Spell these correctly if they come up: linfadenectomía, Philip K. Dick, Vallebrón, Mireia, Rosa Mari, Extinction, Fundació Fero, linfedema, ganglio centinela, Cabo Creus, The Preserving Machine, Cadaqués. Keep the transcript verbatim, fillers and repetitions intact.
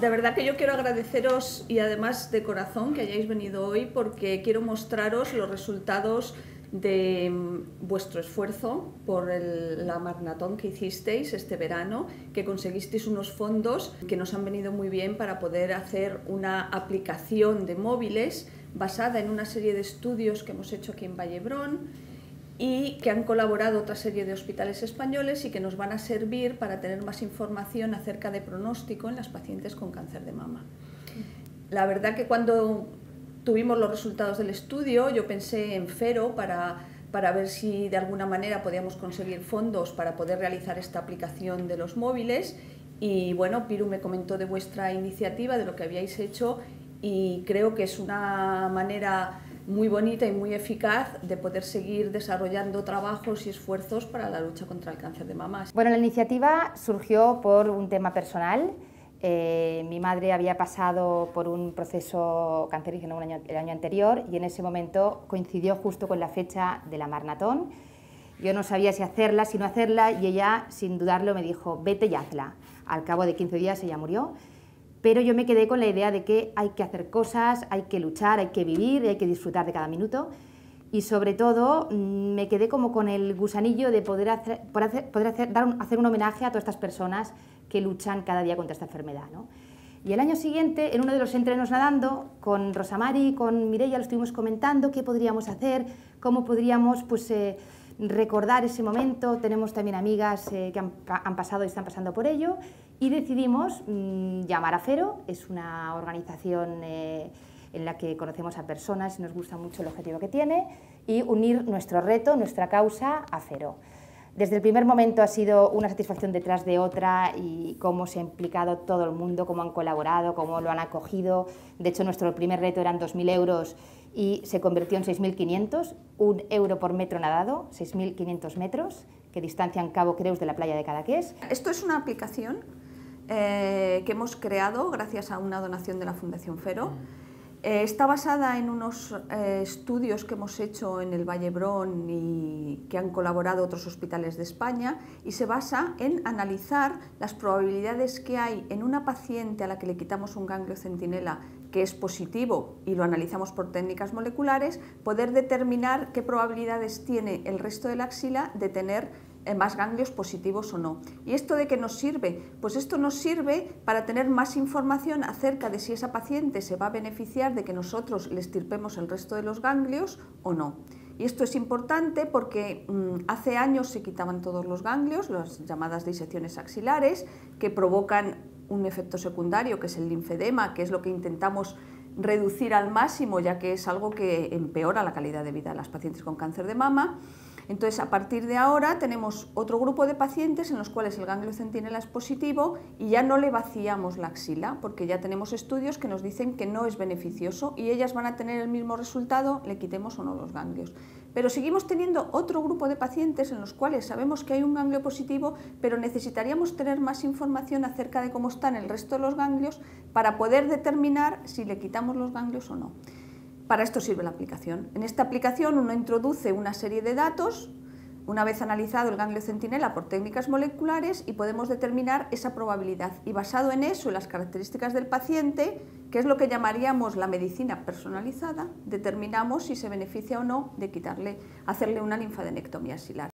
de verdad que yo quiero agradeceros y además de corazón que hayáis venido hoy, porque quiero mostraros los resultados de vuestro esfuerzo por el, la maratón que hicisteis este verano, que conseguisteis unos fondos que nos han venido muy bien para poder hacer una aplicación de móviles basada en una serie de estudios que hemos hecho aquí en Vallebrón y que han colaborado otra serie de hospitales españoles y que nos van a servir para tener más información acerca de pronóstico en las pacientes con cáncer de mama. La verdad que cuando tuvimos los resultados del estudio, yo pensé en Fero para, para ver si de alguna manera podíamos conseguir fondos para poder realizar esta aplicación de los móviles, y bueno, Piru me comentó de vuestra iniciativa, de lo que habíais hecho, y creo que es una manera muy bonita y muy eficaz de poder seguir desarrollando trabajos y esfuerzos para la lucha contra el cáncer de mama. Bueno, la iniciativa surgió por un tema personal. Eh, mi madre había pasado por un proceso cancerígeno un año, el año anterior, y en ese momento coincidió justo con la fecha de la maratón. Yo no sabía si hacerla, si no hacerla, y ella sin dudarlo me dijo: vete y hazla. Al cabo de quince días ella murió, pero yo me quedé con la idea de que hay que hacer cosas, hay que luchar, hay que vivir, hay que disfrutar de cada minuto, y sobre todo me quedé como con el gusanillo de poder hacer, poder hacer, poder hacer, dar un, hacer un homenaje a todas estas personas que luchan cada día contra esta enfermedad, ¿no? Y el año siguiente, en uno de los entrenos nadando, con Rosa Mari y con Mireia lo estuvimos comentando, qué podríamos hacer, cómo podríamos pues, eh, recordar ese momento. Tenemos también amigas eh, que han, han pasado y están pasando por ello, y decidimos mmm, llamar a Fero. Es una organización eh, en la que conocemos a personas y nos gusta mucho el objetivo que tiene, y unir nuestro reto, nuestra causa, a Fero. Desde el primer momento ha sido una satisfacción detrás de otra, y cómo se ha implicado todo el mundo, cómo han colaborado, cómo lo han acogido. De hecho, nuestro primer reto eran dos mil euros y se convirtió en seis mil quinientos, un euro por metro nadado, seis mil quinientos metros, que distancian Cabo Creus de la playa de Cadaqués. Esto es una aplicación eh, que hemos creado gracias a una donación de la Fundación Fero. Eh, está basada en unos eh, estudios que hemos hecho en el Vallebrón y que han colaborado otros hospitales de España, y se basa en analizar las probabilidades que hay en una paciente a la que le quitamos un ganglio centinela que es positivo y lo analizamos por técnicas moleculares, poder determinar qué probabilidades tiene el resto de la axila de tener más ganglios positivos o no. ¿Y esto de qué nos sirve? Pues esto nos sirve para tener más información acerca de si esa paciente se va a beneficiar de que nosotros le extirpemos el resto de los ganglios o no. Y esto es importante porque mmm, hace años se quitaban todos los ganglios, las llamadas disecciones axilares, que provocan un efecto secundario que es el linfedema, que es lo que intentamos reducir al máximo, ya que es algo que empeora la calidad de vida de las pacientes con cáncer de mama. Entonces, a partir de ahora tenemos otro grupo de pacientes en los cuales el ganglio centinela es positivo y ya no le vaciamos la axila, porque ya tenemos estudios que nos dicen que no es beneficioso, y ellas van a tener el mismo resultado, le quitemos o no los ganglios. Pero seguimos teniendo otro grupo de pacientes en los cuales sabemos que hay un ganglio positivo, pero necesitaríamos tener más información acerca de cómo están el resto de los ganglios para poder determinar si le quitamos los ganglios o no. Para esto sirve la aplicación. En esta aplicación uno introduce una serie de datos, una vez analizado el ganglio centinela por técnicas moleculares, y podemos determinar esa probabilidad. Y basado en eso, en las características del paciente, que es lo que llamaríamos la medicina personalizada, determinamos si se beneficia o no de quitarle, hacerle una linfadenectomía axilar.